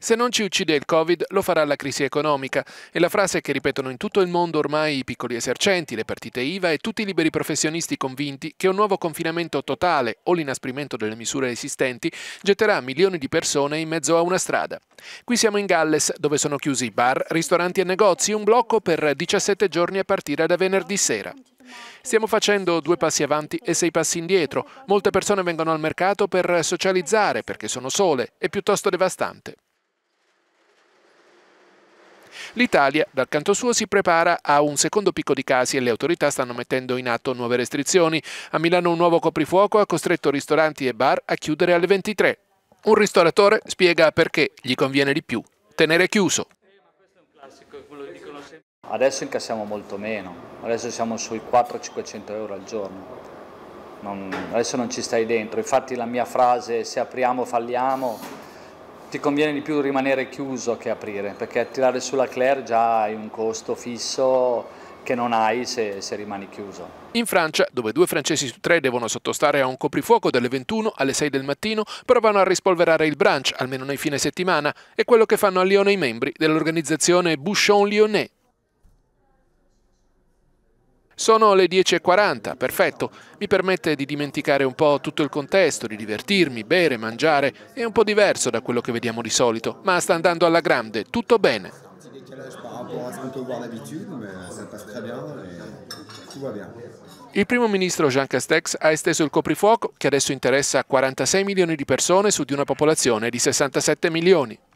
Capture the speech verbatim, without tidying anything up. Se non ci uccide il Covid, lo farà la crisi economica. È la frase che ripetono in tutto il mondo ormai i piccoli esercenti, le partite I V A e tutti i liberi professionisti convinti che un nuovo confinamento totale o l'inasprimento delle misure esistenti getterà milioni di persone in mezzo a una strada. Qui siamo in Galles, dove sono chiusi bar, ristoranti e negozi, un blocco per diciassette giorni a partire da venerdì sera. Stiamo facendo due passi avanti e sei passi indietro. Molte persone vengono al mercato per socializzare perché sono sole, è piuttosto devastante. L'Italia, dal canto suo, si prepara a un secondo picco di casi e le autorità stanno mettendo in atto nuove restrizioni. A Milano un nuovo coprifuoco ha costretto ristoranti e bar a chiudere alle ventitré. Un ristoratore spiega perché gli conviene di più tenere chiuso. Adesso incassiamo molto meno, adesso siamo sui quattrocento cinquecento euro al giorno. Non, adesso non ci stai dentro, infatti la mia frase se apriamo falliamo. Ti conviene di più rimanere chiuso che aprire, perché tirare sulla Claire già hai un costo fisso che non hai se, se rimani chiuso. In Francia, dove due francesi su tre devono sottostare a un coprifuoco dalle ventuno alle sei del mattino, provano a rispolverare il brunch, almeno nei fine settimana, è quello che fanno a Lione i membri dell'organizzazione Bouchon Lyonnais. Sono le dieci e quaranta, perfetto, mi permette di dimenticare un po' tutto il contesto, di divertirmi, bere, mangiare, è un po' diverso da quello che vediamo di solito, ma sta andando alla grande, tutto bene. Il primo ministro Jean Castex ha esteso il coprifuoco che adesso interessa quarantasei milioni di persone su di una popolazione di sessantasette milioni.